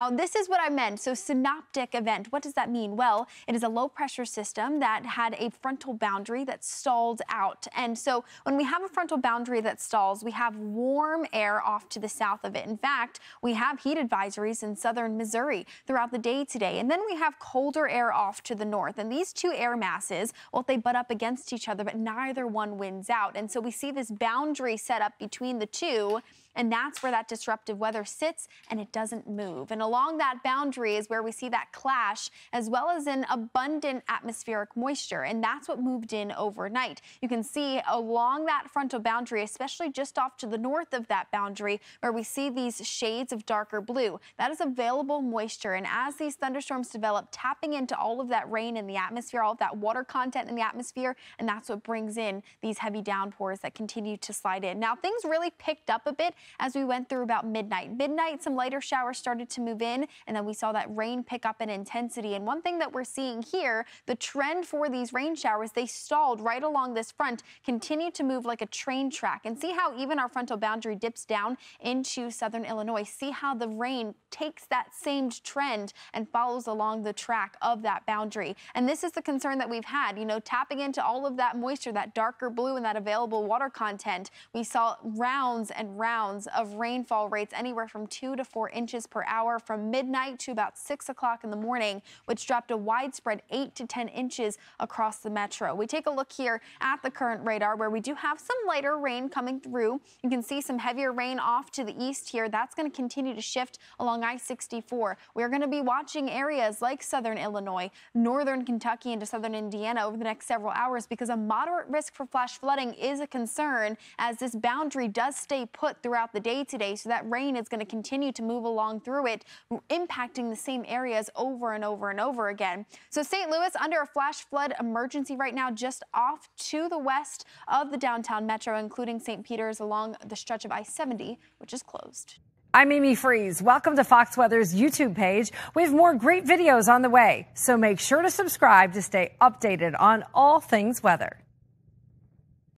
Now, this is what I meant. So synoptic event, what does that mean? Well, it is a low pressure system that had a frontal boundary that stalled out. And so when we have a frontal boundary that stalls, we have warm air off to the south of it. In fact, we have heat advisories in southern Missouri throughout the day today. And then we have colder air off to the north. And these two air masses, well, they butt up against each other, but neither one wins out. And so we see this boundary set up between the two, and that's where that disruptive weather sits, and it doesn't move. And along that boundary is where we see that clash, as well as an abundant atmospheric moisture, and that's what moved in overnight. You can see along that frontal boundary, especially just off to the north of that boundary, where we see these shades of darker blue. That is available moisture, and as these thunderstorms develop, tapping into all of that rain in the atmosphere, all of that water content in the atmosphere, and that's what brings in these heavy downpours that continue to slide in. Now, things really picked up a bit as we went through about midnight. Midnight, some lighter showers started to move in, and then we saw that rain pick up in intensity. And one thing that we're seeing here, the trend for these rain showers, they stalled right along this front, continue to move like a train track. And see how even our frontal boundary dips down into southern Illinois. See how the rain takes that same trend and follows along the track of that boundary. And this is the concern that we've had, you know, tapping into all of that moisture, that darker blue and that available water content. We saw rounds and rounds of rainfall rates anywhere from 2 to 4 inches per hour from midnight to about 6 o'clock in the morning, which dropped a widespread 8 to 10 inches across the metro. We take a look here at the current radar where we do have some lighter rain coming through. You can see some heavier rain off to the east here. That's going to continue to shift along I-64. We're going to be watching areas like southern Illinois, northern Kentucky, into southern Indiana over the next several hours because a moderate risk for flash flooding is a concern as this boundary does stay put throughout the day today, so that rain is going to continue to move along through it, impacting the same areas over and over and over again. So St. Louis under a flash flood emergency right now, just off to the west of the downtown metro, including St. Peter's along the stretch of I-70, which is closed. I'm Amy Freeze. Welcome to Fox Weather's YouTube page. We have more great videos on the way, so make sure to subscribe to stay updated on all things weather.